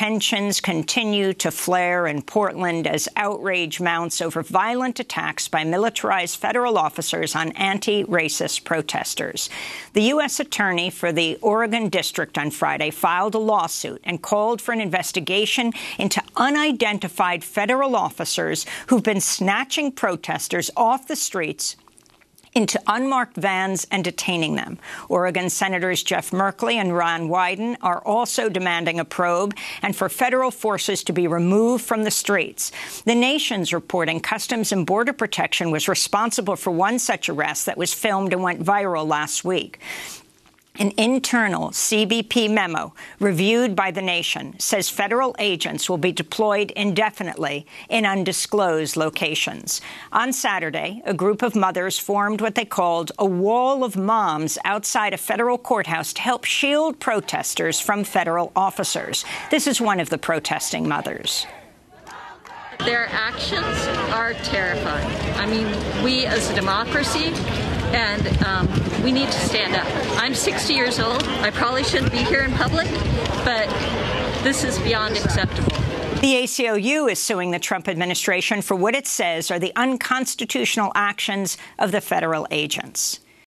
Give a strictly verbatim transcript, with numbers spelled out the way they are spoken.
Tensions continue to flare in Portland as outrage mounts over violent attacks by militarized federal officers on anti-racist protesters. The U S attorney for the Oregon District on Friday filed a lawsuit and called for an investigation into unidentified federal officers who've been snatching protesters off the streets into unmarked vans and detaining them. Oregon Senators Jeff Merkley and Ron Wyden are also demanding a probe and for federal forces to be removed from the streets. The Nation's reporting Customs and Border Protection was responsible for one such arrest that was filmed and went viral last week. An internal C B P memo reviewed by The Nation says federal agents will be deployed indefinitely in undisclosed locations. On Saturday, a group of mothers formed what they called a wall of moms outside a federal courthouse to help shield protesters from federal officers. This is one of the protesting mothers. Their actions are terrifying. I mean, we as a democracy— And um, we need to stand up. I'm sixty years old. I probably shouldn't be here in public, but this is beyond acceptable. The A C L U is suing the Trump administration for what it says are the unconstitutional actions of the federal agents.